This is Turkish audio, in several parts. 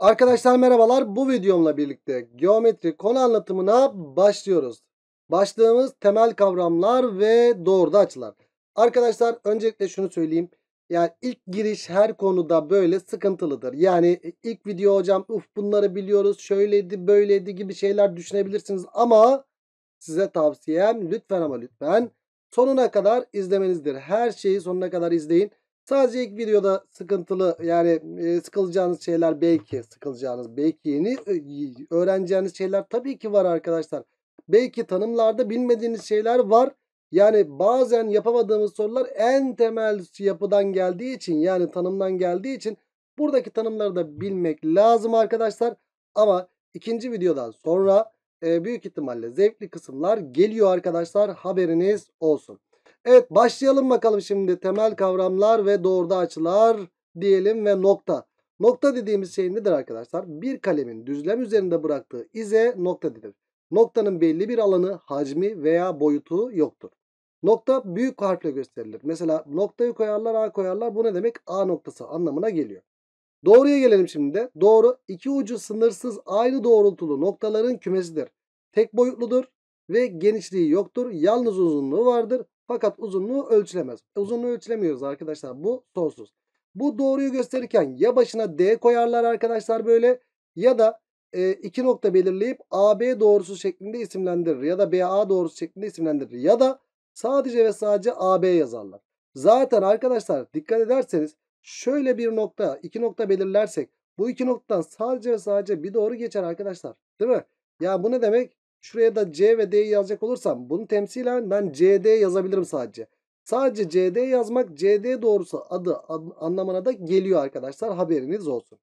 Arkadaşlar merhabalar, bu videomla birlikte geometri konu anlatımına başlıyoruz. Başlığımız temel kavramlar ve doğruda açılar. Arkadaşlar öncelikle şunu söyleyeyim. Yani ilk giriş her konuda böyle sıkıntılıdır. Yani ilk video hocam bunları biliyoruz, şöyleydi böyleydi gibi şeyler düşünebilirsiniz. Ama size tavsiyem lütfen ama lütfen sonuna kadar izlemenizdir. Her şeyi sonuna kadar izleyin. Sadece ilk videoda sıkıntılı yani sıkılacağınız şeyler belki yeni öğreneceğiniz şeyler tabii ki var arkadaşlar. Belki tanımlarda bilmediğiniz şeyler var. Yani bazen yapamadığımız sorular en temel yapıdan geldiği için yani tanımdan geldiği için buradaki tanımları da bilmek lazım arkadaşlar. Ama ikinci videodan sonra büyük ihtimalle zevkli kısımlar geliyor arkadaşlar, haberiniz olsun. Evet, başlayalım bakalım şimdi temel kavramlar ve doğruda açılar diyelim ve nokta. Nokta dediğimiz şey nedir arkadaşlar? Bir kalemin düzlem üzerinde bıraktığı ize nokta denir. Noktanın belli bir alanı, hacmi veya boyutu yoktur. Nokta büyük harfle gösterilir. Mesela noktayı koyarlar, A koyarlar. Bu ne demek? A noktası anlamına geliyor. Doğruya gelelim şimdi de. Doğru, iki ucu sınırsız aynı doğrultulu noktaların kümesidir. Tek boyutludur ve genişliği yoktur. Yalnız uzunluğu vardır. Fakat uzunluğu ölçülemez. Uzunluğu ölçülemiyoruz arkadaşlar. Bu sonsuz. Bu doğruyu gösterirken ya başına D koyarlar arkadaşlar böyle ya da iki nokta belirleyip AB doğrusu şeklinde isimlendirir ya da BA doğrusu şeklinde isimlendirir ya da sadece ve sadece AB yazarlar. Zaten arkadaşlar dikkat ederseniz şöyle bir nokta, iki nokta belirlersek bu iki noktadan sadece ve sadece bir doğru geçer arkadaşlar. Değil mi? Ya bu ne demek? Şuraya da C ve D'yi yazacak olursam bunu temsilen ben CD yazabilirim sadece. Sadece CD yazmak CD doğrusu adı anlamına da geliyor arkadaşlar, haberiniz olsun.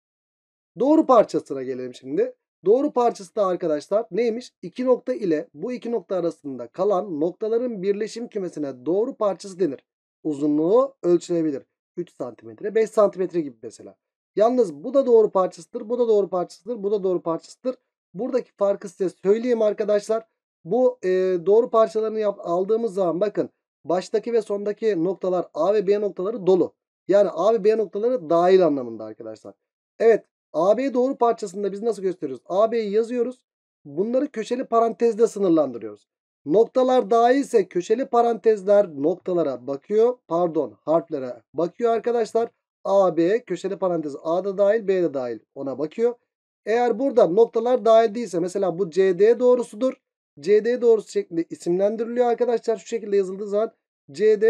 Doğru parçasına gelelim şimdi. Doğru parçası da arkadaşlar neymiş? İki nokta ile bu iki nokta arasında kalan noktaların birleşim kümesine doğru parçası denir. Uzunluğu ölçülebilir. 3 cm, 5 cm gibi mesela. Yalnız bu da doğru parçasıdır, bu da doğru parçasıdır, bu da doğru parçasıdır. Buradaki farkı size söyleyeyim arkadaşlar. Bu doğru parçalarını aldığımız zaman bakın baştaki ve sondaki noktalar A ve B noktaları dolu. Yani A ve B noktaları dahil anlamında arkadaşlar. Evet, AB doğru parçasında biz nasıl gösteriyoruz? AB'yi yazıyoruz. Bunları köşeli parantezle sınırlandırıyoruz. Noktalar dahilse köşeli parantezler noktalara bakıyor. Pardon, harflere bakıyor arkadaşlar. AB köşeli parantez A da dahil B de dahil ona bakıyor. Eğer burada noktalar dahil değilse mesela bu CD doğrusudur. CD doğrusu şeklinde isimlendiriliyor arkadaşlar. Şu şekilde yazıldığı zaman CD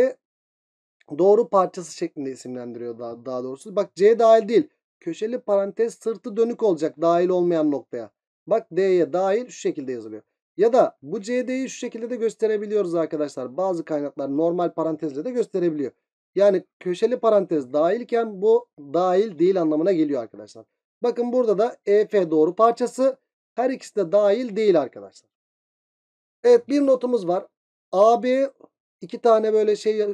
doğru parçası şeklinde isimlendiriyor daha doğrusu. Bak C dahil değil. Köşeli parantez sırtı dönük olacak dahil olmayan noktaya. Bak D'ye dahil şu şekilde yazılıyor. Ya da bu CD'yi şu şekilde de gösterebiliyoruz arkadaşlar. Bazı kaynaklar normal parantezle de gösterebiliyor. Yani köşeli parantez dahilken bu dahil değil anlamına geliyor arkadaşlar. Bakın burada da EF doğru parçası, her ikisi de dahil değil arkadaşlar. Evet, bir notumuz var. AB iki tane böyle şey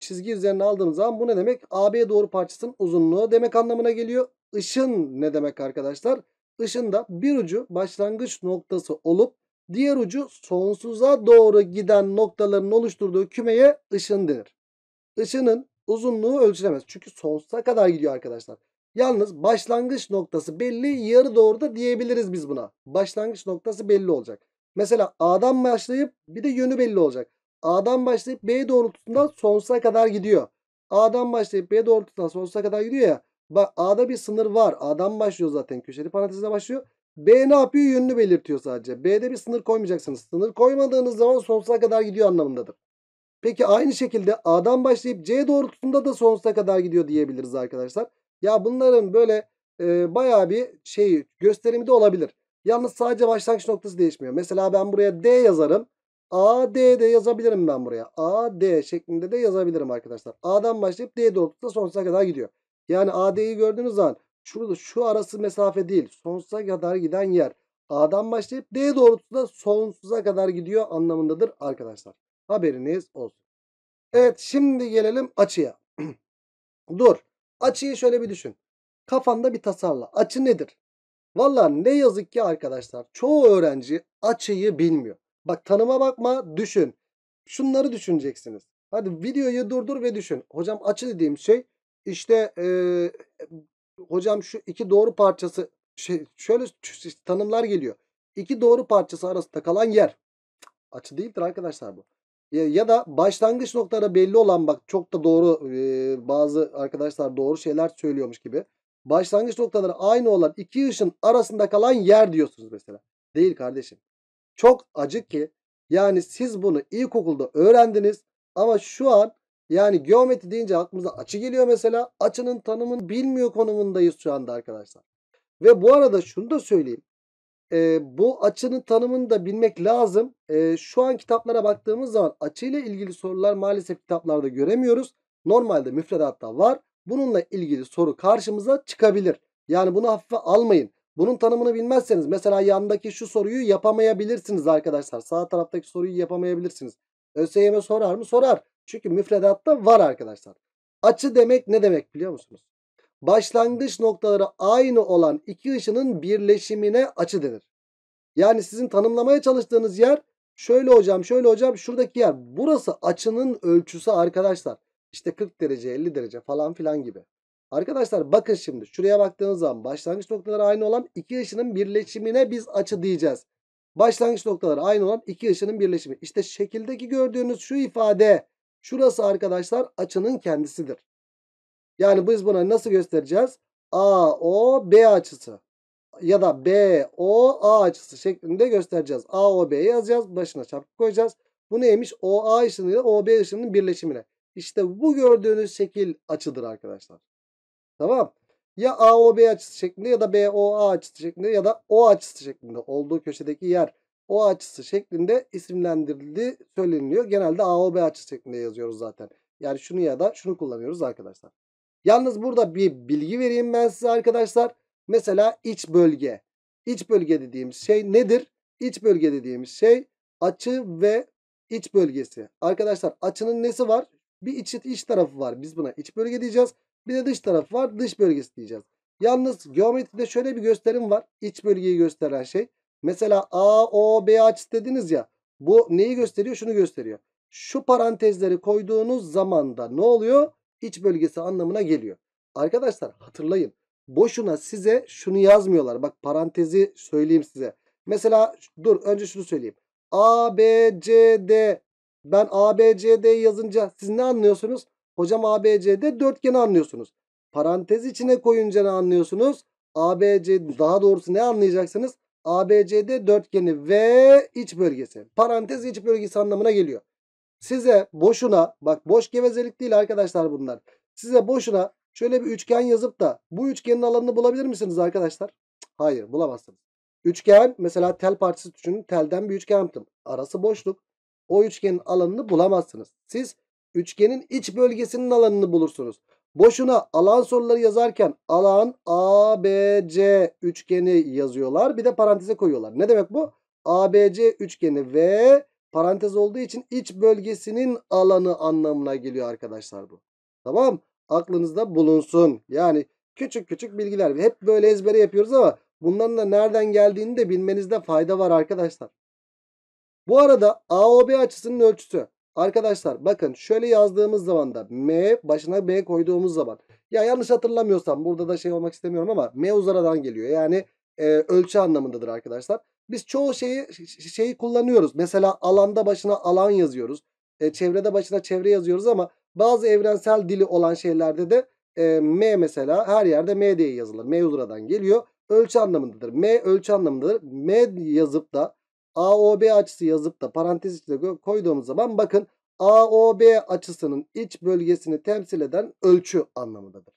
çizgi üzerine aldığımız zaman bu ne demek? AB doğru parçasının uzunluğu demek anlamına geliyor. Işın ne demek arkadaşlar? Işın da bir ucu başlangıç noktası olup diğer ucu sonsuza doğru giden noktaların oluşturduğu kümeye ışın denir. Işının uzunluğu ölçülemez çünkü sonsuza kadar gidiyor arkadaşlar. Yalnız başlangıç noktası belli, yarı doğru da diyebiliriz biz buna. Başlangıç noktası belli olacak. Mesela A'dan başlayıp bir de yönü belli olacak. A'dan başlayıp B doğrultusundan sonsuza kadar gidiyor. A'dan başlayıp B doğrultusundan sonsuza kadar gidiyor ya. Bak A'da bir sınır var. A'dan başlıyor zaten. Köşeli parantezle başlıyor. B ne yapıyor? Yönünü belirtiyor sadece. B'de bir sınır koymayacaksınız. Sınır koymadığınız zaman sonsuza kadar gidiyor anlamındadır. Peki aynı şekilde A'dan başlayıp C doğrultusunda da sonsuza kadar gidiyor diyebiliriz arkadaşlar. Ya bunların böyle bayağı bir şey gösterimi de olabilir. Yalnız sadece başlangıç noktası değişmiyor. Mesela ben buraya D yazarım. AD de yazabilirim ben buraya. AD şeklinde de yazabilirim arkadaşlar. A'dan başlayıp D doğrultusunda sonsuza kadar gidiyor. Yani AD'yi gördüğünüz zaman şurada şu arası mesafe değil. Sonsuza kadar giden yer. A'dan başlayıp D doğrultusunda sonsuza kadar gidiyor anlamındadır arkadaşlar. Haberiniz olsun. Evet, şimdi gelelim açıya. Dur. Açıyı şöyle bir düşün. Kafanda bir tasarla. Açı nedir? Valla ne yazık ki arkadaşlar çoğu öğrenci açıyı bilmiyor. Bak tanıma bakma, düşün. Şunları düşüneceksiniz. Hadi videoyu durdur ve düşün. Hocam açı dediğim şey işte hocam şu iki doğru parçası şöyle tanımlar geliyor. İki doğru parçası arasında kalan yer. Açı değildir arkadaşlar bu. Ya da başlangıç noktada belli olan, bak çok da doğru bazı arkadaşlar doğru şeyler söylüyormuş gibi. Başlangıç noktaları aynı olan iki ışın arasında kalan yer diyorsunuz mesela. Değil kardeşim. Çok acık ki yani siz bunu ilkokulda öğrendiniz ama şu an yani geometri deyince aklımıza açı geliyor mesela. Açının tanımını bilmiyor konumundayız şu anda arkadaşlar. Ve bu arada şunu da söyleyeyim. Bu açının tanımını da bilmek lazım. Şu an kitaplara baktığımız zaman açıyla ilgili sorular maalesef kitaplarda göremiyoruz. Normalde müfredatta var. Bununla ilgili soru karşımıza çıkabilir. Yani bunu hafife almayın. Bunun tanımını bilmezseniz mesela yandaki şu soruyu yapamayabilirsiniz arkadaşlar. Sağ taraftaki soruyu yapamayabilirsiniz. ÖSYM sorar mı? Sorar. Çünkü müfredatta var arkadaşlar. Açı demek ne demek biliyor musunuz? Başlangıç noktaları aynı olan iki ışının birleşimine açı denir. Yani sizin tanımlamaya çalıştığınız yer şöyle hocam şuradaki yer. Burası açının ölçüsü arkadaşlar. İşte 40 derece 50 derece falan filan gibi. Arkadaşlar bakın şimdi şuraya baktığınız zaman başlangıç noktaları aynı olan iki ışının birleşimine biz açı diyeceğiz. Başlangıç noktaları aynı olan iki ışının birleşimi. İşte şekildeki gördüğünüz şu ifade şurası arkadaşlar açının kendisidir. Yani biz buna nasıl göstereceğiz? AOB açısı ya da BOA açısı şeklinde göstereceğiz. AOB'yi yazacağız. Başına çarpı koyacağız. Bu neymiş? OA ışınıyla OB ışınının birleşimine. İşte bu gördüğünüz şekil açıdır arkadaşlar. Tamam. Ya AOB açısı şeklinde ya da BOA açısı şeklinde ya da O açısı şeklinde olduğu köşedeki yer O açısı şeklinde isimlendirildiği söyleniyor. Genelde AOB açısı şeklinde yazıyoruz zaten. Yani şunu ya da şunu kullanıyoruz arkadaşlar. Yalnız burada bir bilgi vereyim ben size arkadaşlar. Mesela iç bölge. İç bölge dediğimiz şey nedir? İç bölge dediğimiz şey açı ve iç bölgesi. Arkadaşlar açının nesi var? Bir iç tarafı var. Biz buna iç bölge diyeceğiz. Bir de dış tarafı var. Dış bölgesi diyeceğiz. Yalnız geometride şöyle bir gösterim var. İç bölgeyi gösteren şey. Mesela AOB açısı dediniz ya. Bu neyi gösteriyor? Şunu gösteriyor. Şu parantezleri koyduğunuz zaman da ne oluyor? İç bölgesi anlamına geliyor. Arkadaşlar hatırlayın. Boşuna size şunu yazmıyorlar. Bak parantezi söyleyeyim size. Mesela dur önce şunu söyleyeyim. ABCD. Ben ABCD'yi yazınca siz ne anlıyorsunuz? Hocam ABCD dörtgeni anlıyorsunuz. Parantez içine koyunca ne anlıyorsunuz? ABCD daha doğrusu ne anlayacaksınız? ABCD dörtgeni ve iç bölgesi. Parantez iç bölgesi anlamına geliyor. Size boşuna bak boş gevezelik değil arkadaşlar bunlar. Size boşuna şöyle bir üçgen yazıp da bu üçgenin alanını bulabilir misiniz arkadaşlar? Hayır bulamazsınız. Üçgen mesela tel parçası düşünün. Telden bir üçgen yaptım. Arası boşluk. O üçgenin alanını bulamazsınız. Siz üçgenin iç bölgesinin alanını bulursunuz. Boşuna alan soruları yazarken alan ABC üçgeni yazıyorlar. Bir de paranteze koyuyorlar. Ne demek bu? ABC üçgeni ve parantez olduğu için iç bölgesinin alanı anlamına geliyor arkadaşlar bu. Tamam? Aklınızda bulunsun. Yani küçük küçük bilgiler. Hep böyle ezbere yapıyoruz ama bunların da nereden geldiğini de bilmenizde fayda var arkadaşlar. Bu arada AOB açısının ölçüsü. Arkadaşlar bakın şöyle yazdığımız zaman da M başına B koyduğumuz zaman. Ya yanlış hatırlamıyorsam burada da şey olmak istemiyorum ama M uzaradan geliyor. Yani ölçü anlamındadır arkadaşlar. Biz çoğu şeyi kullanıyoruz. Mesela alanda başına alan yazıyoruz. Çevrede başına çevre yazıyoruz ama bazı evrensel dili olan şeylerde de M mesela her yerde M diye yazılır. M uzaradan geliyor. Ölçü anlamındadır. M ölçü anlamındadır. M yazıp da AOB açısı yazıp da parantez içine koyduğumuz zaman bakın AOB açısının iç bölgesini temsil eden ölçü anlamındadır.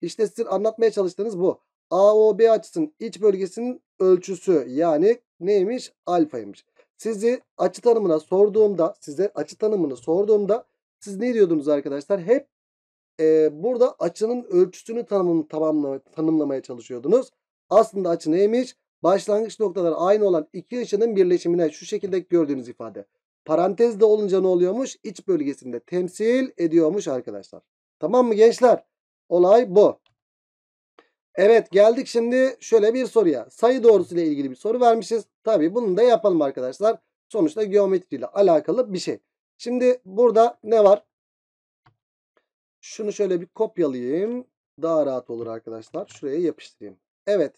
İşte sizin anlatmaya çalıştığınız bu. AOB açısının iç bölgesinin ölçüsü yani neymiş? Alfaymış. Size açı tanımını sorduğumda siz ne diyordunuz arkadaşlar? Hep burada açının ölçüsünü tanımlamaya çalışıyordunuz. Aslında açı neymiş? Başlangıç noktaları aynı olan iki ışının birleşimine şu şekilde gördüğünüz ifade. Parantezde olunca ne oluyormuş? İç bölgesinde temsil ediyormuş arkadaşlar. Tamam mı gençler? Olay bu. Evet geldik şimdi şöyle bir soruya. Sayı doğrusu ile ilgili bir soru vermişiz. Tabii bunu da yapalım arkadaşlar. Sonuçta geometriyle alakalı bir şey. Şimdi burada ne var? Şunu şöyle bir kopyalayayım. daha rahat olur arkadaşlar. Şuraya yapıştırayım. Evet.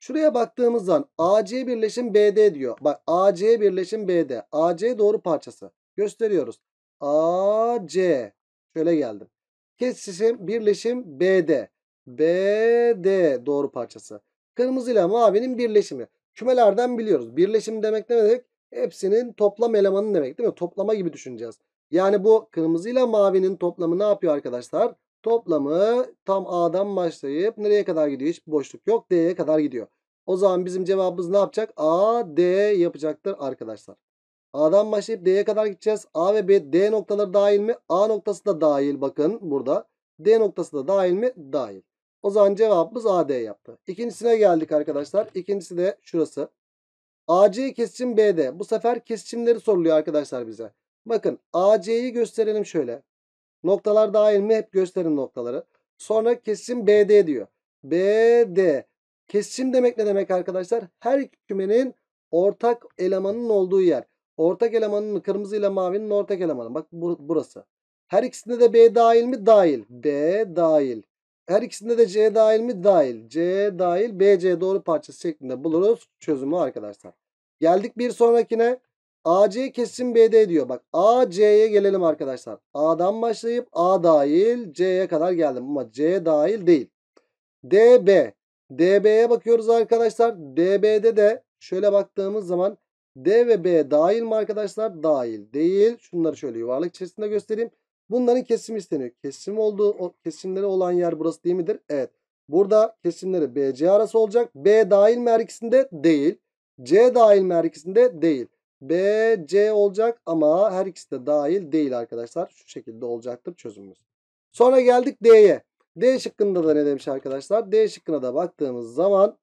Şuraya baktığımız zaman AC birleşim BD diyor. Bak AC birleşim BD. AC doğru parçası. Gösteriyoruz. AC. Şöyle geldim. Kesişim birleşim BD. BD doğru parçası. Kırmızıyla mavinin birleşimi. Kümelerden biliyoruz. Birleşim demek ne demek? Hepsinin toplam elemanı demek değil mi? Toplama gibi düşüneceğiz. Yani bu kırmızıyla mavinin toplamı ne yapıyor arkadaşlar? Toplamı tam A'dan başlayıp nereye kadar gidiyor? Hiçbir boşluk yok. D'ye kadar gidiyor. O zaman bizim cevabımız ne yapacak? A, D yapacaktır arkadaşlar. A'dan başlayıp D'ye kadar gideceğiz. A ve B, D noktaları dahil mi? A noktası da dahil bakın burada. D noktası da dahil mi? Dahil. O zaman cevabımız AD yaptı. İkincisine geldik arkadaşlar. İkincisi de şurası. AC kesişim BD. Bu sefer kesişimleri soruluyor arkadaşlar bize. Bakın AC'yi gösterelim şöyle. Noktalar dahil mi? Hep gösterin noktaları. Sonra kesişim BD diyor. BD. Kesişim demek ne demek arkadaşlar? Her iki kümenin ortak elemanın olduğu yer. Ortak elemanın kırmızıyla mavinin ortak elemanı. Bak burası. Her ikisinde de B dahil mi? Dahil. B dahil. Her ikisinde de C dahil mi? Dahil. C dahil. BC doğru parçası şeklinde buluruz çözümü arkadaşlar. Geldik bir sonrakine. AC kesişim BD diyor. Bak AC'ye gelelim arkadaşlar. A'dan başlayıp A dahil C'ye kadar geldim. Ama C dahil değil. DB. DB'ye bakıyoruz arkadaşlar. DB'de de şöyle baktığımız zaman D ve B dahil mi arkadaşlar? Dahil. Değil. Şunları şöyle yuvarlak içerisinde göstereyim. Bunların kesimi isteniyor. Kesim olduğu, kesimleri olan yer burası değil midir? Evet. Burada kesimleri BC arası olacak. B dahil mi her ikisinde? Değil. C dahil mi her ikisinde? Değil. BC olacak ama her ikisi de dahil değil arkadaşlar. Şu şekilde olacaktır çözümümüz. Sonra geldik D'ye. D şıkkında da ne demiş arkadaşlar? D şıkkına da baktığımız zaman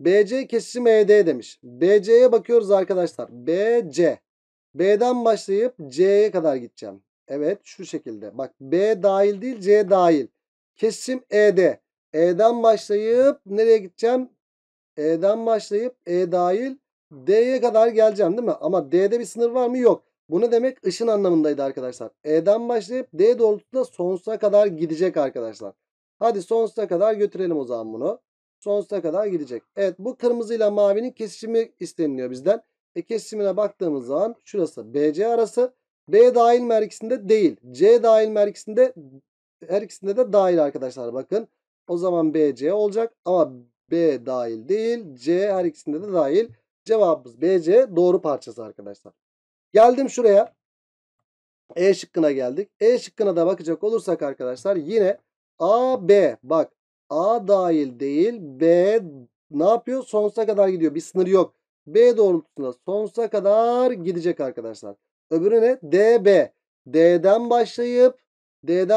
BC kesişim ED demiş. BC'ye bakıyoruz arkadaşlar. BC. B'den başlayıp C'ye kadar gideceğim. Evet şu şekilde. Bak B dahil değil C dahil. Kesişim ED. E'den başlayıp nereye gideceğim? E'den başlayıp E dahil D'ye kadar geleceğim değil mi? Ama D'de bir sınır var mı? Yok. Bu ne demek? Işın anlamındaydı arkadaşlar. E'den başlayıp D doğrultusunda sonsuza kadar gidecek arkadaşlar. Hadi sonsuza kadar götürelim o zaman bunu. Sonsuza kadar gidecek. Evet bu kırmızıyla mavinin kesişimi isteniliyor bizden. Kesişimine baktığımız zaman şurası BC arası. B dahil mi her ikisinde? Değil. C dahil mi her ikisinde? Her ikisinde de dahil arkadaşlar bakın. O zaman BC olacak ama B dahil değil. C her ikisinde de dahil. Cevabımız BC doğru parçası arkadaşlar. Geldim şuraya. E şıkkına geldik. E şıkkına da bakacak olursak arkadaşlar yine AB. Bak A dahil değil. B ne yapıyor? Sonsuza kadar gidiyor. Bir sınır yok. B doğrultusunda sonsuza kadar gidecek arkadaşlar. Öbürü ne? DB. D'den başlayıp D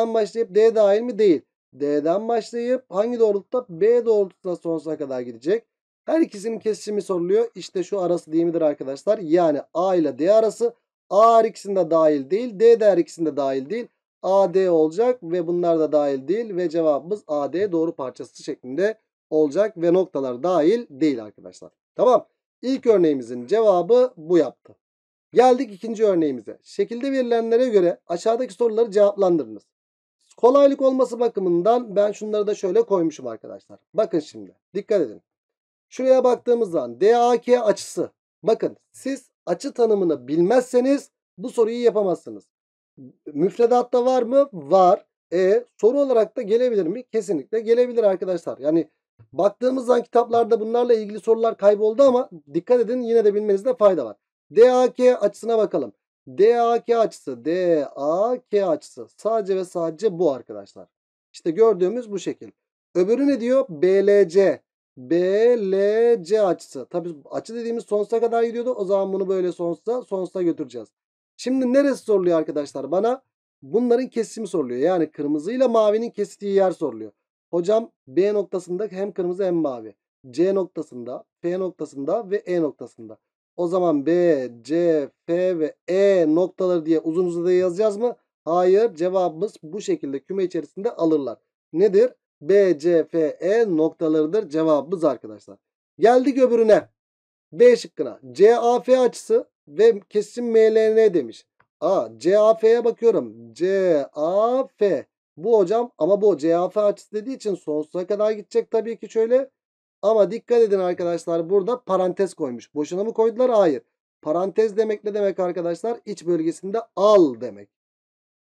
dahil mi? Değil. D'den başlayıp hangi doğrultuda? B doğrultusunda sonsuza kadar gidecek. Her ikisinin kesişimi soruluyor. İşte şu arası değil midir arkadaşlar? Yani A ile D arası. A her ikisinde dahil değil. D de her ikisinde dahil değil. AD olacak ve bunlar da dahil değil. Ve cevabımız AD doğru parçası şeklinde olacak. Ve noktalar dahil değil arkadaşlar. Tamam. İlk örneğimizin cevabı bu yaptı. Geldik ikinci örneğimize. Şekilde verilenlere göre aşağıdaki soruları cevaplandırınız. Kolaylık olması bakımından ben şunları da şöyle koymuşum arkadaşlar. Bakın şimdi. Dikkat edin. Şuraya baktığımız zaman DAK açısı. Bakın siz açı tanımını bilmezseniz bu soruyu yapamazsınız. Müfredatta var mı? Var. Soru olarak da gelebilir mi? Kesinlikle gelebilir arkadaşlar. Yani baktığımız zaman kitaplarda bunlarla ilgili sorular kayboldu ama dikkat edin yine de bilmenizde fayda var. DAK açısına bakalım. DAK açısı. DAK açısı. Sadece ve sadece bu arkadaşlar. İşte gördüğümüz bu şekil. Öbürü ne diyor? BLC. BLC açısı. Tabii açı dediğimiz sonsuza kadar gidiyordu. O zaman bunu böyle sonsuza götüreceğiz. Şimdi neresi soruluyor arkadaşlar bana? Bunların kesişimi soruluyor. Yani kırmızıyla mavinin kesiştiği yer soruluyor. Hocam B noktasında hem kırmızı hem mavi. C noktasında, P noktasında ve E noktasında. O zaman B, C, F ve E noktaları diye uzun uzadı yazacağız mı? Hayır. Cevabımız bu şekilde küme içerisinde alırlar. Nedir? B, C, F, E noktalarıdır cevabımız arkadaşlar. Geldik öbürüne. B şıkkına. CAF açısı ve kesişim MLN demiş. CAF'ye bakıyorum. CAF. Bu hocam ama bu CHF açısı dediği için sonsuza kadar gidecek tabii ki şöyle. Ama dikkat edin arkadaşlar, burada parantez koymuş. Boşuna mı koydular? Hayır. Parantez demek ne demek arkadaşlar? İç bölgesinde al demek.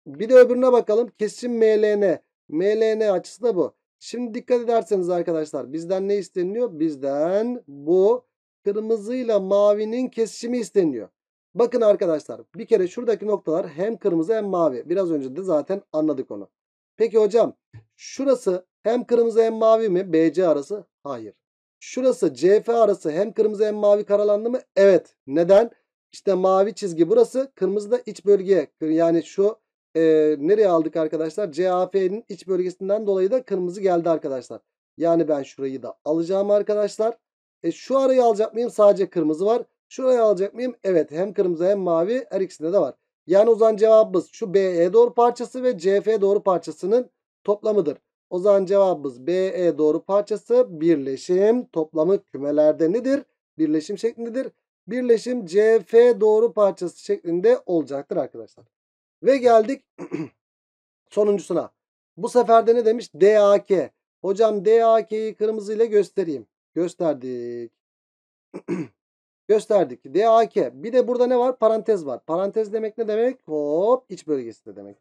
Bir de öbürüne bakalım. Kesişim MLN. MLN açısı da bu. Şimdi dikkat ederseniz arkadaşlar bizden ne isteniyor? Bizden bu kırmızıyla mavinin kesişimi isteniyor. Bakın arkadaşlar bir kere şuradaki noktalar hem kırmızı hem mavi. Biraz önce de zaten anladık onu. Peki hocam şurası hem kırmızı hem mavi mi? BC arası? Hayır. Şurası CF arası hem kırmızı hem mavi karalandı mı? Evet. Neden? İşte mavi çizgi burası. Kırmızı da iç bölge. Yani şu nereye aldık arkadaşlar? CAF'nin iç bölgesinden dolayı da kırmızı geldi arkadaşlar. Yani ben şurayı da alacağım arkadaşlar. Şu arayı alacak mıyım? Sadece kırmızı var. Şurayı alacak mıyım? Evet. Hem kırmızı hem mavi. Her ikisinde de var. Yani o zaman cevabımız şu BE doğru parçası ve CF doğru parçasının toplamıdır. O zaman cevabımız BE doğru parçası birleşim toplamı kümelerde nedir? Birleşim şeklindedir. Birleşim CF doğru parçası şeklinde olacaktır arkadaşlar. Ve geldik sonuncusuna. Bu sefer de ne demiş? DAK. Hocam DAK'yi kırmızı ile göstereyim. Gösterdik. Gösterdik. DAK. Bir de burada ne var? Parantez var. Parantez demek ne demek? Hop, iç bölgesi de demek.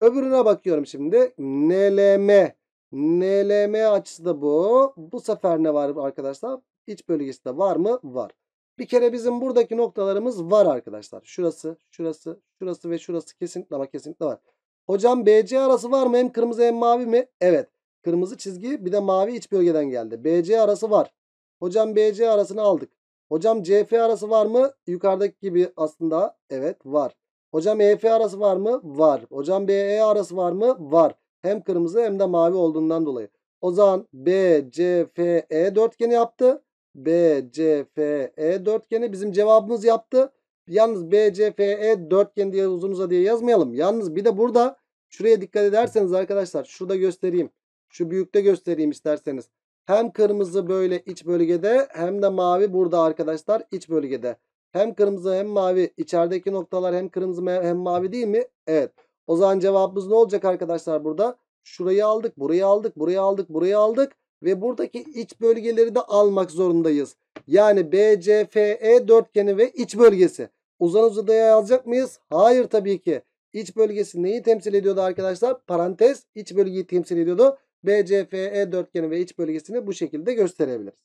Öbürüne bakıyorum şimdi. NLM. NLM açısı da bu. Bu sefer ne var arkadaşlar? İç bölgesi de var mı? Var. Bir kere bizim buradaki noktalarımız var arkadaşlar. Şurası, şurası, şurası ve şurası kesinlikle ama kesinlikle var. Hocam BC arası var mı? Hem kırmızı hem mavi mi? Evet. Kırmızı çizgi bir de mavi iç bölgeden geldi. BC arası var. Hocam BC arasını aldık. Hocam CF arası var mı? Yukarıdaki gibi aslında evet var. Hocam EF arası var mı? Var. Hocam BE arası var mı? Var. Hem kırmızı hem de mavi olduğundan dolayı. O zaman BCFE dörtgeni yaptı. BCFE dörtgeni bizim cevabımız yaptı. Yalnız BCFE dörtgeni diye uzun uza diye yazmayalım. Yalnız bir de burada şuraya dikkat ederseniz arkadaşlar şurada göstereyim. Şu büyükte göstereyim isterseniz. Hem kırmızı böyle iç bölgede hem de mavi burada arkadaşlar iç bölgede. Hem kırmızı hem mavi. İçerideki noktalar hem kırmızı hem mavi değil mi? Evet. O zaman cevabımız ne olacak arkadaşlar burada? Şurayı aldık, burayı aldık, burayı aldık, burayı aldık. Ve buradaki iç bölgeleri de almak zorundayız. Yani BCFE dörtgeni ve iç bölgesi. Uzun uzadıya yazacak mıyız? Hayır tabii ki. İç bölgesi neyi temsil ediyordu arkadaşlar? Parantez iç bölgeyi temsil ediyordu. BCFE dörtgeni ve iç bölgesini bu şekilde gösterebiliriz.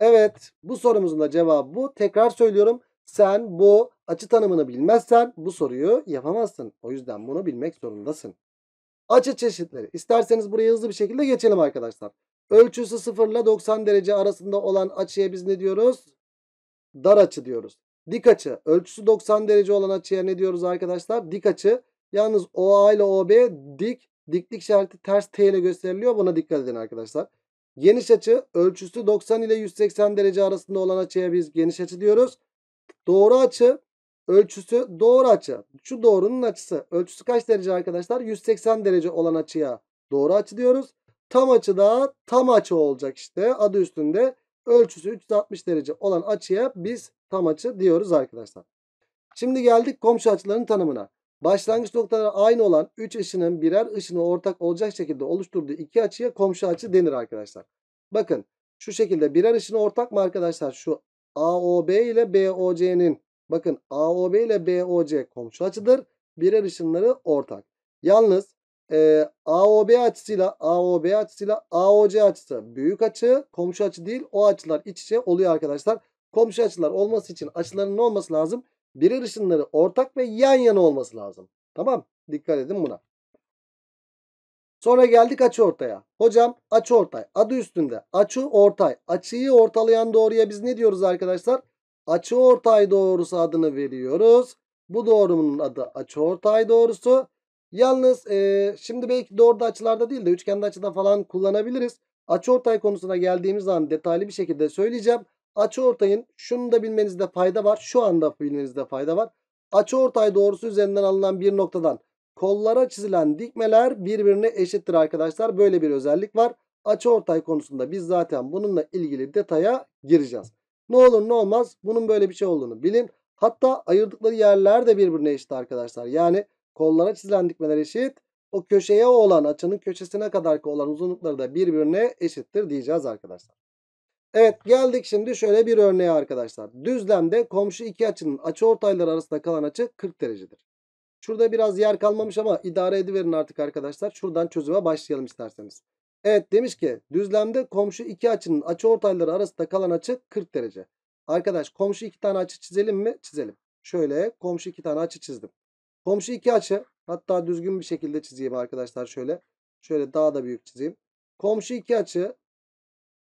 Evet, bu sorumuzun da cevabı bu. Tekrar söylüyorum. Sen bu açı tanımını bilmezsen bu soruyu yapamazsın. O yüzden bunu bilmek zorundasın. Açı çeşitleri. İsterseniz buraya hızlı bir şekilde geçelim arkadaşlar. Ölçüsü 0 ile 90 derece arasında olan açıya biz ne diyoruz? Dar açı diyoruz. Dik açı. Ölçüsü 90 derece olan açıya ne diyoruz arkadaşlar? Dik açı. Yalnız OA ile OB dik. Diklik işareti ters T ile gösteriliyor. Buna dikkat edin arkadaşlar. Geniş açı. Ölçüsü 90 ile 180 derece arasında olan açıya biz geniş açı diyoruz. Doğru açı. Ölçüsü doğru açı. Şu doğrunun açısı. Ölçüsü kaç derece arkadaşlar? 180 derece olan açıya doğru açı diyoruz. Tam açı da tam açı olacak işte. Adı üstünde. Ölçüsü 360 derece olan açıya biz tam açı diyoruz arkadaşlar. Şimdi geldik komşu açıların tanımına. Başlangıç noktaları aynı olan 3 ışının birer ışını ortak olacak şekilde oluşturduğu iki açıya komşu açı denir arkadaşlar. Bakın şu şekilde birer ışını ortak mı arkadaşlar? Şu AOB ile BOC'nin, bakın AOB ile BOC komşu açıdır. Birer ışınları ortak. Yalnız AOB açısıyla AOC açısı büyük açı, komşu açı değil. O açılar iç içe oluyor arkadaşlar. Komşu açılar olması için açıların ne olması lazım? Birer ışınları ortak ve yan yana olması lazım. Tamam? Dikkat edin buna. Sonra geldik açıortaya. Hocam açıortay adı üstünde. Açıortay. Açıyı ortalayan doğruya biz ne diyoruz arkadaşlar? Açıortay doğrusu adını veriyoruz. Bu doğrunun adı açıortay doğrusu. Yalnız şimdi belki doğruda açılarda değil de üçgende açıda falan kullanabiliriz. Açıortay konusuna geldiğimiz zaman detaylı bir şekilde söyleyeceğim. Açıortayın şunu da bilmenizde fayda var. Şu anda bilmenizde fayda var. Açıortay doğrusu üzerinden alınan bir noktadan kollara çizilen dikmeler birbirine eşittir arkadaşlar. Böyle bir özellik var. Açıortay konusunda biz zaten bununla ilgili detaya gireceğiz. Ne olur ne olmaz bunun böyle bir şey olduğunu bilin. Hatta ayırdıkları yerler de birbirine eşit arkadaşlar. Yani kollara çizilen dikmeler eşit. o köşeye olan açının köşesine kadarki olan uzunlukları da birbirine eşittir diyeceğiz arkadaşlar. Evet, geldik şimdi şöyle bir örneğe arkadaşlar. Düzlemde komşu iki açının açıortayları arasında kalan açı 40 derecedir. Şurada biraz yer kalmamış ama idare ediverin artık arkadaşlar. Şuradan çözüme başlayalım isterseniz. Evet, demiş ki düzlemde komşu iki açının açıortayları arasında kalan açı 40 derece. Arkadaş, komşu iki tane açı çizelim mi? Çizelim. Şöyle komşu iki tane açı çizdim. Komşu iki açı, hatta düzgün bir şekilde çizeyim arkadaşlar şöyle. Şöyle daha da büyük çizeyim. Komşu iki açı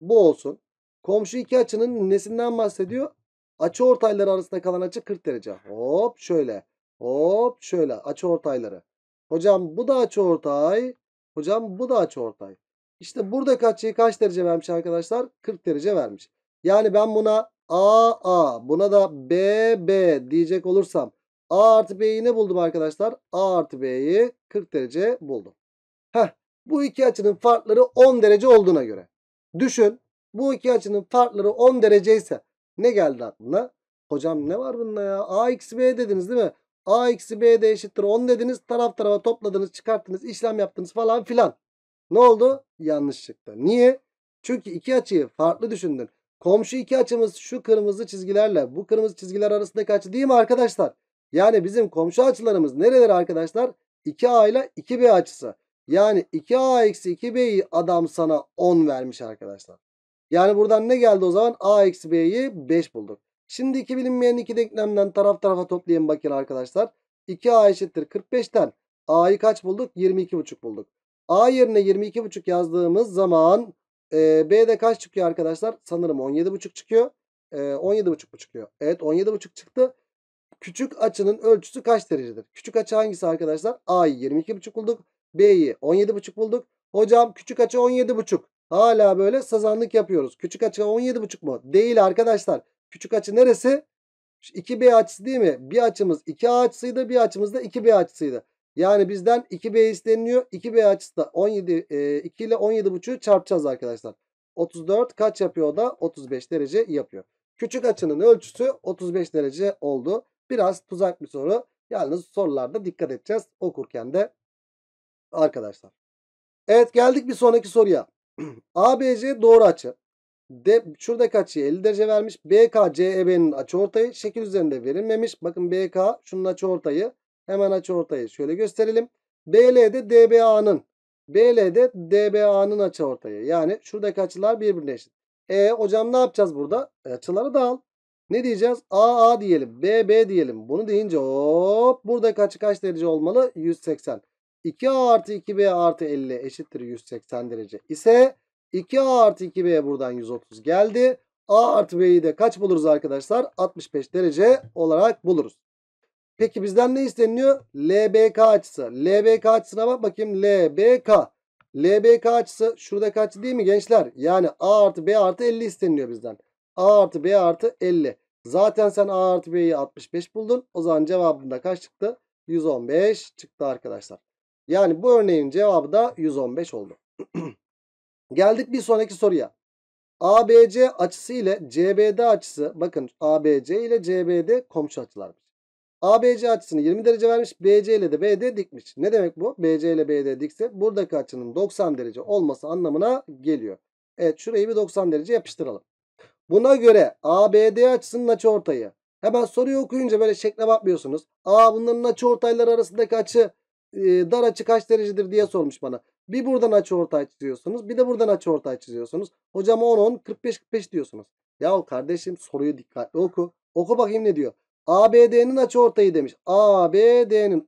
bu olsun. Komşu iki açının nesinden bahsediyor? Açıortayları arasında kalan açı 40 derece. Hop şöyle. Hop şöyle açıortayları. Hocam bu da açıortay. Hocam bu da açıortay. İşte buradaki açıyı kaç derece vermiş arkadaşlar? 40 derece vermiş. Yani ben buna AA, buna da BB diyecek olursam A artı B'yi ne buldum arkadaşlar? A artı B'yi 40 derece buldum. Heh, bu iki açının farkları 10 derece olduğuna göre. Düşün, bu iki açının farkları 10 derece ise ne geldi aklına? Hocam ne var bunda ya? A eksi B dediniz değil mi? A eksi B de eşittir 10 dediniz. Taraf tarafa topladınız, çıkarttınız, işlem yaptınız falan filan. Ne oldu? Yanlış çıktı. Niye? Çünkü iki açıyı farklı düşündün. Komşu iki açımız şu kırmızı çizgilerle bu kırmızı çizgiler arasındaki açı değil mi arkadaşlar? Yani bizim komşu açılarımız nereleri arkadaşlar? 2A ile 2B açısı. Yani 2A eksi 2B'yi adam sana 10 vermiş arkadaşlar. Yani buradan ne geldi o zaman? A eksi B'yi 5 bulduk. Şimdi iki bilinmeyen iki denklemden taraf tarafa toplayayım bakın arkadaşlar. 2A eşittir 45'ten A'yı kaç bulduk? 22,5 bulduk. A yerine 22,5 yazdığımız zaman B'de kaç çıkıyor arkadaşlar? Sanırım 17,5 çıkıyor. 17,5 mu çıkıyor? Evet, 17,5 çıktı. Küçük açının ölçüsü kaç derecedir? Küçük açı hangisi arkadaşlar? A'yı 22,5 bulduk. B'yi 17,5 bulduk. Hocam küçük açı 17,5. Hala böyle sazanlık yapıyoruz. Küçük açı 17,5 mu? Değil arkadaşlar. Küçük açı neresi? 2B açısı değil mi? Bir açımız 2A açısıydı. Bir açımız da 2B açısıydı. Yani bizden 2B isteniliyor. 2B açısı da 2 ile 17,5'u çarpacağız arkadaşlar. 34 kaç yapıyor da? 35 derece yapıyor. Küçük açının ölçüsü 35 derece oldu. Biraz tuzak bir soru. Yalnız sorularda dikkat edeceğiz okurken de arkadaşlar. Evet, geldik bir sonraki soruya. ABC doğru açı. Şuradaki açıyı 50 derece vermiş. BK CEB'nin açıortayı şekil üzerinde verilmemiş. Bakın BK şunun açıortayı. Hemen açıortayı şöyle gösterelim. BL'de DBA'nın. BL'de DBA'nın açıortayı. Yani şuradaki açılar birbirine eşit. Hocam ne yapacağız burada? Açıları da al. Ne diyeceğiz? AA diyelim. BB diyelim. Bunu deyince hop buradaki açı kaç derece olmalı? 180. 2A artı 2B artı 50 eşittir 180 derece ise 2A artı 2B buradan 130 geldi. A artı B'yi de kaç buluruz arkadaşlar? 65 derece olarak buluruz. Peki bizden ne isteniliyor? LBK açısı. LBK açısına bak bakayım. LBK. LBK açısı şuradaki açı değil mi gençler? Yani A artı B artı 50 isteniliyor bizden. A artı B artı 50. Zaten sen A artı B'yi 65 buldun. O zaman cevabında kaç çıktı? 115 çıktı arkadaşlar. Yani bu örneğin cevabı da 115 oldu. Geldik bir sonraki soruya. ABC açısı ile CBD açısı. Bakın ABC ile CBD komşu açılarmış. ABC açısını 20 derece vermiş. BC ile de BD dikmiş. Ne demek bu? BC ile BD dikse buradaki açının 90 derece olması anlamına geliyor. Evet, şurayı bir 90 derece yapıştıralım. Buna göre ABD açısının açıortayı. Hemen soruyu okuyunca böyle şekle bakmıyorsunuz. Aa, bunların açıortayları arasındaki açı dar açı kaç derecedir diye sormuş bana. Bir buradan açıortay çiziyorsunuz. Bir de buradan açıortay çiziyorsunuz. Hocam 10-10 45-45 diyorsunuz. Yahu kardeşim soruyu dikkatli oku. Oku bakayım ne diyor. ABD'nin açıortayı demiş. ABD'nin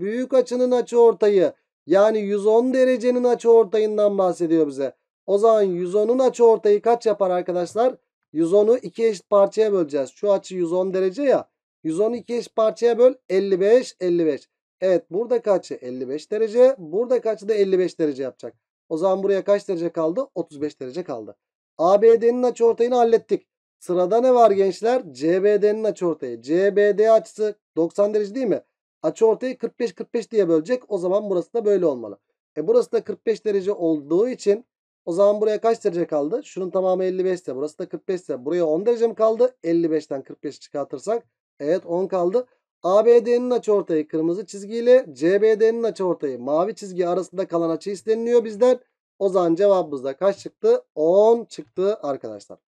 büyük açının açıortayı. Yani 110 derecenin açıortayından bahsediyor bize. O zaman 110'un açıortayı kaç yapar arkadaşlar? 110'u 2 eşit parçaya böleceğiz. Şu açı 110 derece ya. 110'u 2 eşit parçaya böl. 55 55. Evet, buradaki açı 55 derece. Buradaki açı da 55 derece yapacak. O zaman buraya kaç derece kaldı? 35 derece kaldı. ABD'nin açıortayını hallettik. Sırada ne var gençler? CBD'nin açıortayı. CBD açısı 90 derece değil mi? Açıortayı 45-45 diye bölecek. O zaman burası da böyle olmalı. Burası da 45 derece olduğu için o zaman buraya kaç derece kaldı? Şunun tamamı 55 ise burası da 45 ise buraya 10 derece mi kaldı? 55'ten 45'i çıkartırsak evet 10 kaldı. ABD'nin açıortayı kırmızı çizgiyle CBD'nin açıortayı mavi çizgi arasında kalan açı isteniliyor bizden. O zaman cevabımız da kaç çıktı? 10 çıktı arkadaşlar.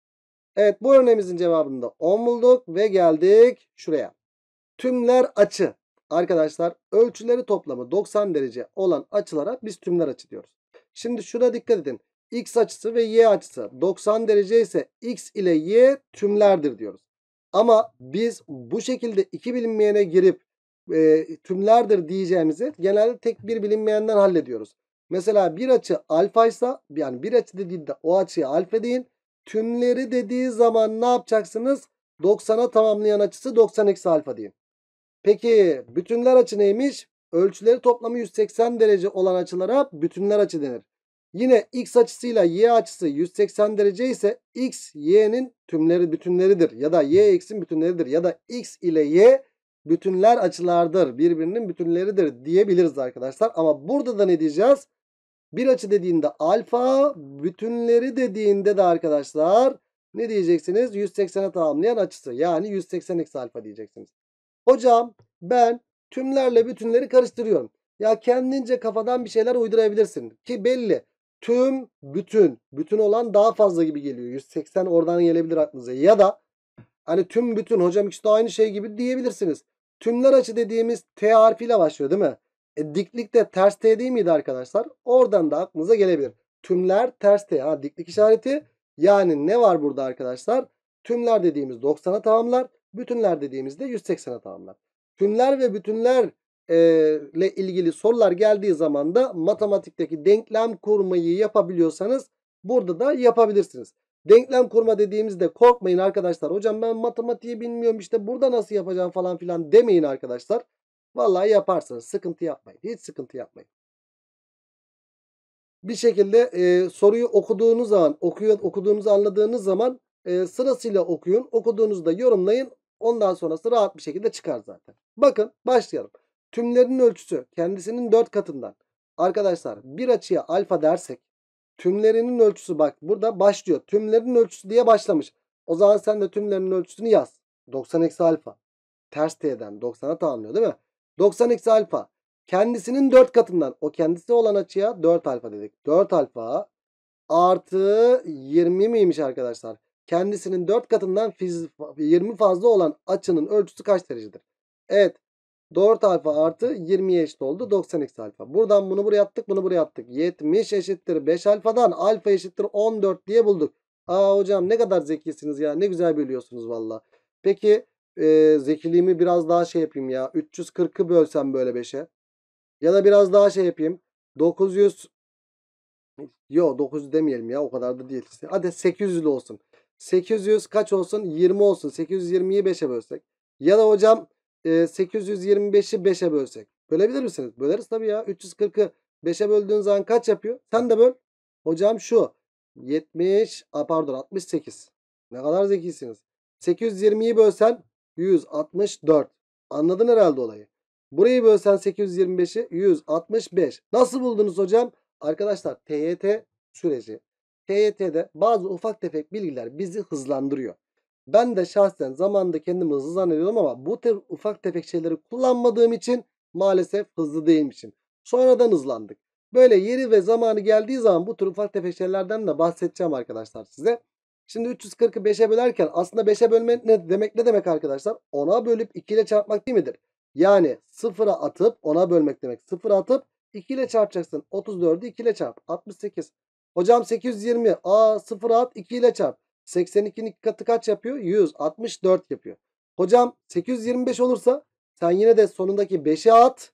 Evet, bu örneğimizin cevabını da 10 bulduk ve geldik şuraya. Tümler açı. Arkadaşlar ölçüleri toplamı 90 derece olan açılara biz tümler açı diyoruz. Şimdi şuna dikkat edin. X açısı ve Y açısı 90 derece ise X ile Y tümlerdir diyoruz. Ama biz bu şekilde iki bilinmeyene girip tümlerdir diyeceğimizi genelde tek bir bilinmeyenden hallediyoruz. Mesela bir açı alfaysa, yani bir açı dediğinde o açıya alfa deyin. Tümleri dediği zaman ne yapacaksınız? 90'a tamamlayan açısı 90-x alfa deyin. Peki bütünler açı neymiş? Ölçüleri toplamı 180 derece olan açılara bütünler açı denir. Yine x açısıyla y açısı 180 derece ise x, y'nin tümleri bütünleridir. Ya da y, x'in bütünleridir. Ya da x ile y bütünler açılardır. Birbirinin bütünleridir diyebiliriz arkadaşlar. Ama burada da ne diyeceğiz? Bir açı dediğinde alfa, bütünleri dediğinde de arkadaşlar ne diyeceksiniz? 180'e tamamlayan açısı. Yani 180x alfa diyeceksiniz. Hocam ben tümlerle bütünleri karıştırıyorum. Ya kendince kafadan bir şeyler uydurabilirsin. Ki belli. Tüm, bütün. Bütün olan daha fazla gibi geliyor. 180 oradan gelebilir aklınıza. Ya da hani tüm, bütün. Hocam işte aynı şey gibi diyebilirsiniz. Tümler açı dediğimiz T harfiyle başlıyor değil mi? Diklikte ters T değil miydi arkadaşlar? Oradan da aklınıza gelebilir. Tümler ters T. Ha, diklik işareti. Yani ne var burada arkadaşlar? Tümler dediğimiz 90'a tamamlar. Bütünler dediğimizde 180'e tamamlar. Tümler ve bütünler ile ilgili sorular geldiği zaman da matematikteki denklem kurmayı yapabiliyorsanız burada da yapabilirsiniz. Denklem kurma dediğimizde korkmayın arkadaşlar. Hocam ben matematiği bilmiyorum işte burada nasıl yapacağım falan filan demeyin arkadaşlar. Vallahi yaparsınız. Sıkıntı yapmayın. Hiç sıkıntı yapmayın. Bir şekilde soruyu okuduğunuz zaman, okuduğunuzu anladığınız zaman sırasıyla okuyun. Okuduğunuzda yorumlayın. Ondan sonrası rahat bir şekilde çıkar zaten. Bakın başlayalım. Tümlerin ölçüsü kendisinin 4 katından. Arkadaşlar bir açıya alfa dersek tümlerinin ölçüsü bak burada başlıyor. Tümlerin ölçüsü diye başlamış. O zaman sen de tümlerin ölçüsünü yaz. 90-eksi alfa. Ters T'den 90'a tamamlıyor değil mi? 90-eksi alfa. Kendisinin 4 katından. O kendisi olan açıya 4 alfa dedik. 4 alfa artı 20 miymiş arkadaşlar? Kendisinin 4 katından 20 fazla olan açının ölçüsü kaç derecedir? Evet. 4 alfa artı 20'ye eşit oldu. 90x alfa. Buradan bunu buraya attık. Bunu buraya attık. 70 eşittir 5 alfadan. Alfa eşittir 14 diye bulduk. Aa hocam ne kadar zekisiniz ya. Ne güzel biliyorsunuz valla. Peki zekiliğimi biraz daha şey yapayım ya. 340'ı bölsem böyle 5'e. Ya da biraz daha şey yapayım. 900. Yo 900 demeyelim ya. O kadar da değil. Hadi 800 olsun. 800 kaç olsun? 20 olsun. 820'yi 5'e bölsek. Ya da hocam 825'i 5'e bölsek. Bölebilir misiniz? Böleriz tabii ya. 340'ı 5'e böldüğün zaman kaç yapıyor? Sen de böl. Hocam şu. 68. Ne kadar zekisiniz. 820'yi bölsen 164. Anladın herhalde olayı. Burayı bölsen 825'i 165. Nasıl buldunuz hocam? Arkadaşlar TYT süreci. TYT'de bazı ufak tefek bilgiler bizi hızlandırıyor. Ben de şahsen zamanında kendimi hızlı zannediyordum ama bu tür ufak tefek şeyleri kullanmadığım için maalesef hızlı değilmişim. Sonradan hızlandık. Böyle yeri ve zamanı geldiği zaman bu tür ufak tefek şeylerden de bahsedeceğim arkadaşlar size. Şimdi 340'ı 5'e bölerken aslında 5'e bölme ne demek arkadaşlar? 10'a bölüp 2 ile çarpmak değil midir? Yani 0'a atıp 10'a bölmek demek. 0'a atıp 2 ile çarpacaksın. 34'ü 2 ile çarp. 68. Hocam 820. Aa 0'a at 2 ile çarp. 82'nin 2 katı kaç yapıyor? 164 yapıyor. Hocam 825 olursa sen yine de sonundaki 5'e at.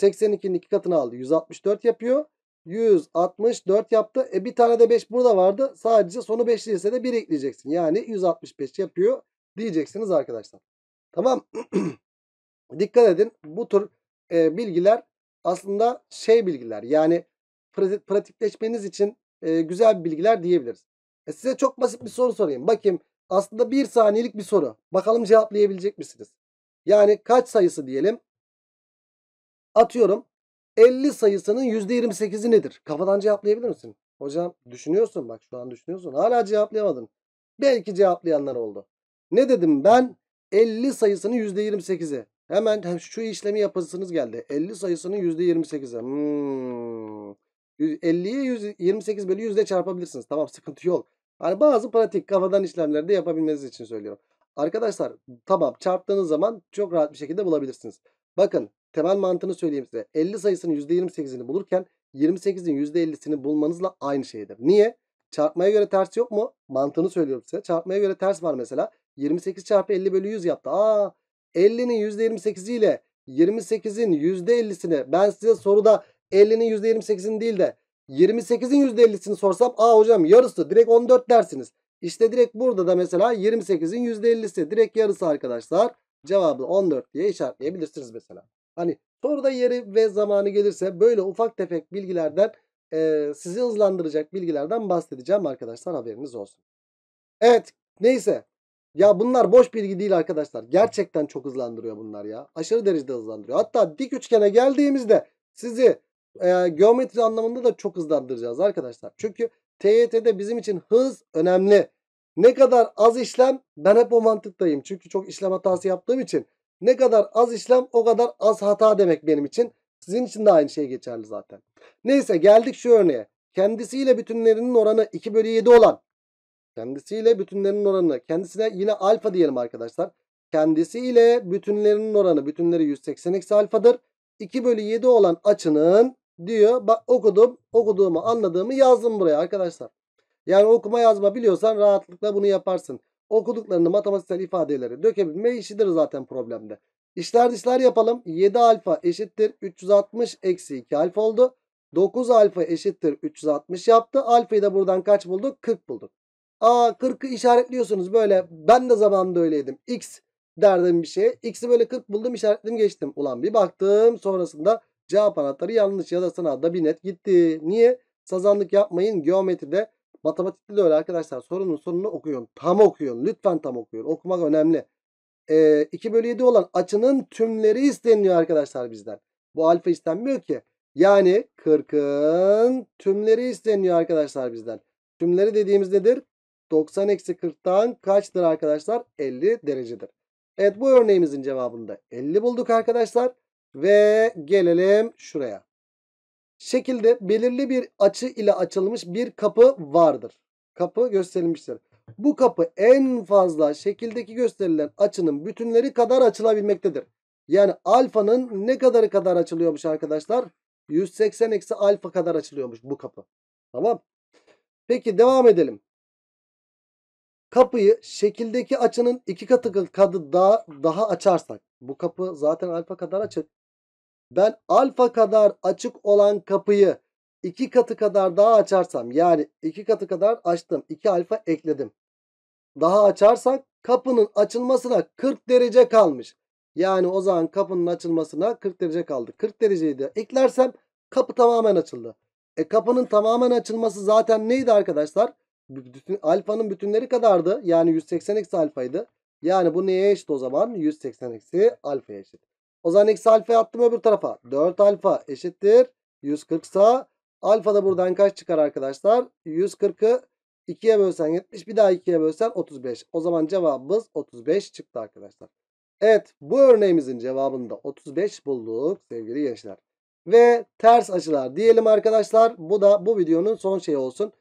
82'nin 2 katını aldı. 164 yapıyor. 164 yaptı. Bir tane de 5 burada vardı. Sadece sonu 5'li ise de 1 ekleyeceksin. Yani 165 yapıyor diyeceksiniz arkadaşlar. Tamam. Dikkat edin. Bu tür bilgiler aslında şey bilgiler. Yani pratikleşmeniz için güzel bilgiler diyebiliriz. Size çok basit bir soru sorayım. Bakayım aslında 1 saniyelik bir soru. Bakalım cevaplayabilecek misiniz? Yani kaç sayısı diyelim? Atıyorum 50 sayısının %28'i nedir? Kafadan cevaplayabilir misin? Hocam düşünüyorsun bak şu an düşünüyorsun. Hala cevaplayamadın. Belki cevaplayanlar oldu. Ne dedim ben? 50 sayısının %28'i. Hemen şu işlemi yapasınız geldi. 50 sayısının %28'e. 50'ye 28 bölü 100 ile çarpabilirsiniz. Tamam, sıkıntı yok. Hani bazı pratik kafadan işlemleri de yapabilmeniz için söylüyorum. Arkadaşlar tamam, çarptığınız zaman çok rahat bir şekilde bulabilirsiniz. Bakın temel mantığını söyleyeyim size. 50 sayısının %28'ini bulurken 28'in %50'sini bulmanızla aynı şeydir. Niye? Çarpmaya göre ters yok mu? Mantığını söylüyorum size. Çarpmaya göre ters var mesela. 28 çarpı 50 bölü 100 yaptı. 50'nin %28'i ile 28'in %50'sini, ben size soruda 50'nin %28'ini değil de 28'in %50'sini sorsam, hocam yarısı, direkt 14 dersiniz. İşte direkt burada da mesela 28'in %50'si direkt yarısı arkadaşlar. Cevabı 14 diye işaretleyebilirsiniz mesela. Hani soruda yeri ve zamanı gelirse böyle ufak tefek bilgilerden, sizi hızlandıracak bilgilerden bahsedeceğim arkadaşlar, haberiniz olsun. Evet, neyse. Ya bunlar boş bilgi değil arkadaşlar. Gerçekten çok hızlandırıyor bunlar ya. Aşırı derecede hızlandırıyor. Hatta dik üçgene geldiğimizde sizi geometri anlamında da çok hızlandıracağız arkadaşlar. Çünkü TYT'de bizim için hız önemli. Ne kadar az işlem, ben hep o mantıktayım. Çünkü çok işlem hatası yaptığım için. Ne kadar az işlem o kadar az hata demek benim için. Sizin için de aynı şey geçerli zaten. Neyse, geldik şu örneğe. Kendisiyle bütünlerinin oranı 2/7 olan. Kendisiyle bütünlerinin oranı. Kendisine yine alfa diyelim arkadaşlar. Kendisiyle bütünlerinin oranı. Bütünleri 180 eksi alfadır. 2/7 olan açının diyor. Bak okudum. Okuduğumu, anladığımı yazdım buraya arkadaşlar. Yani okuma yazma biliyorsan rahatlıkla bunu yaparsın. Okuduklarını matematiksel ifadeleri dökebilme işidir zaten problemde. İşler dışlar yapalım. 7 alfa eşittir 360 eksi 2 alfa oldu. 9 alfa eşittir 360 yaptı. Alfayı da buradan kaç bulduk? 40 bulduk. 40'ı işaretliyorsunuz böyle. Ben de zamanında öyleydim. X derdim bir şeye. X'i böyle 40 buldum, işaretledim, geçtim. Ulan bir baktım sonrasında cevap anahtarı yanlış ya da sınavda bir net gitti. Niye? Sazanlık yapmayın. Geometride, matematikte de öyle arkadaşlar. Sorunun sonunu okuyun. Tam okuyun. Lütfen tam okuyun. Okumak önemli. 2/7 olan açının tümleri isteniliyor arkadaşlar bizden. Bu alfa istenmiyor ki. Yani 40'ın tümleri isteniyor arkadaşlar bizden. Tümleri dediğimiz nedir? 90 eksi 40'tan kaçtır arkadaşlar? 50 derecedir. Evet, bu örneğimizin cevabında 50 bulduk arkadaşlar. Ve gelelim şuraya. Şekilde belirli bir açı ile açılmış bir kapı vardır. Kapı gösterilmiştir. Bu kapı en fazla şekildeki gösterilen açının bütünleri kadar açılabilmektedir. Yani alfanın ne kadarı kadar açılıyormuş arkadaşlar? 180 eksi alfa kadar açılıyormuş bu kapı. Tamam. Peki devam edelim. Kapıyı şekildeki açının 2 katı daha açarsak. Bu kapı zaten alfa kadar açık. Ben alfa kadar açık olan kapıyı 2 katı kadar daha açarsam. Yani 2 katı kadar açtım. 2 alfa ekledim. Daha açarsak kapının açılmasına 40 derece kalmış. Yani o zaman kapının açılmasına 40 derece kaldı. 40 dereceyi de eklersem kapı tamamen açıldı. Kapının tamamen açılması zaten neydi arkadaşlar? Alfanın bütünleri kadardı. Yani 180 eksi alfaydı. Yani bu neye eşit o zaman? 180 eksi alfaya eşit. O zaman eksi alfayı attım öbür tarafa. 4 alfa eşittir 140 ise alfa da buradan kaç çıkar arkadaşlar? 140'ı 2'ye bölsen 70, bir daha 2'ye bölsen 35. O zaman cevabımız 35 çıktı arkadaşlar. Evet, bu örneğimizin cevabında 35 bulduk sevgili gençler. Ve ters açılar diyelim arkadaşlar. Bu da bu videonun son şeyi olsun.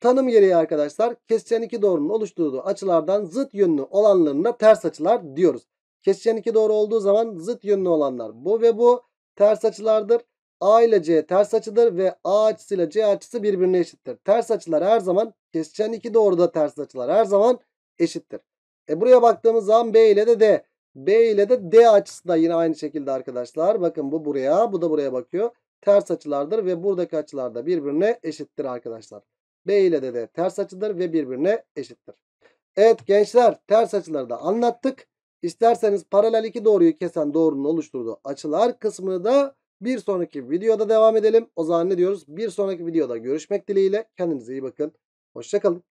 Tanım gereği arkadaşlar, kesişen iki doğrunun oluşturduğu açılardan zıt yönlü olanlarına ters açılar diyoruz. Kesişen iki doğru olduğu zaman zıt yönlü olanlar bu ve bu ters açılardır. A ile C ters açıdır ve A açısıyla C açısı birbirine eşittir. Ters açılar her zaman, kesişen iki doğruda ters açılar her zaman eşittir. Buraya baktığımız zaman B ile de D. B ile de D açısı da yine aynı şekilde arkadaşlar. Bakın bu buraya, bu da buraya bakıyor. Ters açılardır ve buradaki açılar da birbirine eşittir arkadaşlar. B ile de D ters açıdır ve birbirine eşittir. Evet gençler, ters açıları da anlattık. İsterseniz paralel iki doğruyu kesen doğrunun oluşturduğu açılar kısmını da bir sonraki videoda devam edelim. O zaman ne diyoruz? Bir sonraki videoda görüşmek dileğiyle. Kendinize iyi bakın. Hoşça kalın.